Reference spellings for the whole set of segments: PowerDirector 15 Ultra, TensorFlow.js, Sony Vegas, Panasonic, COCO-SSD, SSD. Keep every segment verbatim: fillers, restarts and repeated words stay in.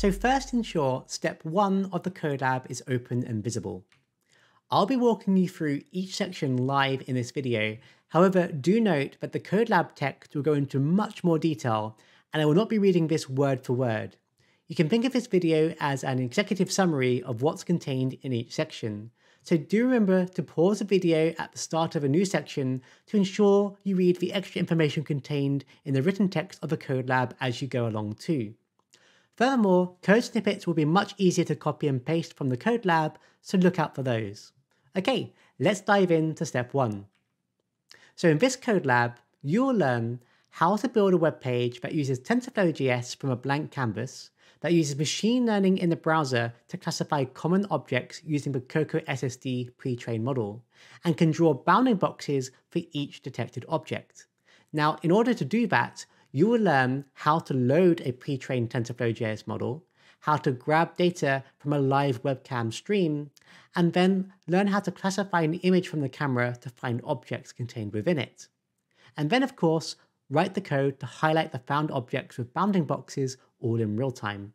So first ensure step one of the CodeLab is open and visible. I'll be walking you through each section live in this video. However, do note that the CodeLab text will go into much more detail, and I will not be reading this word for word. You can think of this video as an executive summary of what's contained in each section. So do remember to pause the video at the start of a new section to ensure you read the extra information contained in the written text of the CodeLab as you go along too. Furthermore, code snippets will be much easier to copy and paste from the CodeLab, so look out for those. Okay, let's dive into step one. So in this CodeLab, you'll learn how to build a web page that uses TensorFlow.js from a blank canvas, that uses machine learning in the browser to classify common objects using the COCO S S D pre-trained model, and can draw bounding boxes for each detected object. Now, in order to do that, you will learn how to load a pre-trained TensorFlow.js model, how to grab data from a live webcam stream, and then learn how to classify an image from the camera to find objects contained within it. And then, of course, write the code to highlight the found objects with bounding boxes all in real time.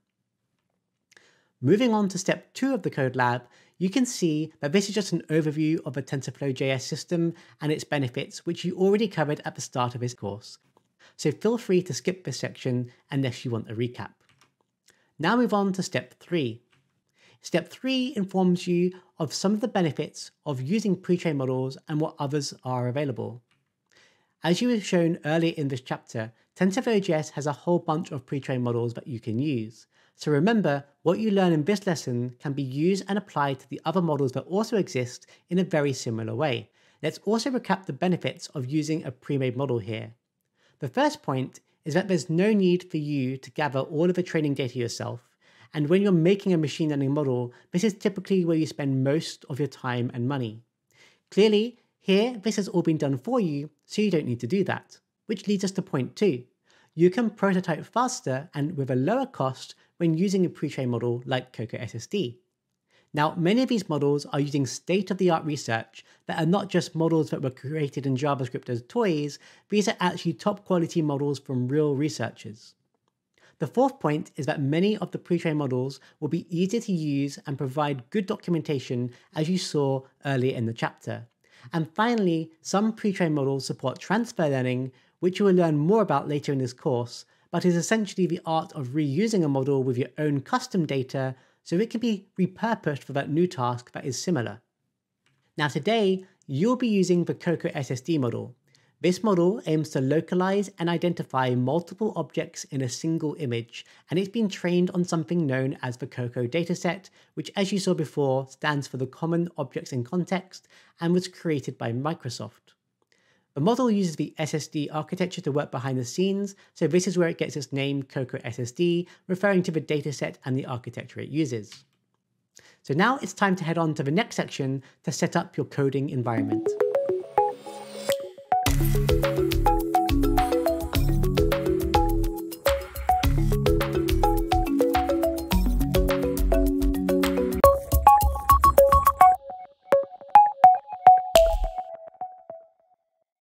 Moving on to step two of the CodeLab, you can see that this is just an overview of a TensorFlow.js system and its benefits, which you already covered at the start of this course. So feel free to skip this section unless you want a recap. Now move on to step three. Step three informs you of some of the benefits of using pre-trained models and what others are available. As you were shown earlier in this chapter, TensorFlow.js has a whole bunch of pre-trained models that you can use. So remember, what you learn in this lesson can be used and applied to the other models that also exist in a very similar way. Let's also recap the benefits of using a pre-made model here. The first point is that there's no need for you to gather all of the training data yourself. And when you're making a machine learning model, this is typically where you spend most of your time and money. Clearly, here, this has all been done for you, so you don't need to do that. Which leads us to point two. You can prototype faster and with a lower cost when using a pre-trained model like COCO S S D. Now, many of these models are using state-of-the-art research that are not just models that were created in JavaScript as toys, these are actually top-quality models from real researchers. The fourth point is that many of the pre-trained models will be easier to use and provide good documentation, as you saw earlier in the chapter. And finally, some pre-trained models support transfer learning, which you will learn more about later in this course, but is essentially the art of reusing a model with your own custom data so it can be repurposed for that new task that is similar. Now today, you'll be using the COCO S S D model. This model aims to localize and identify multiple objects in a single image, and it's been trained on something known as the COCO dataset, which, as you saw before, stands for the Common Objects in Context and was created by Microsoft. The model uses the S S D architecture to work behind the scenes, so this is where it gets its name COCO S S D, referring to the dataset and the architecture it uses. So now it's time to head on to the next section to set up your coding environment.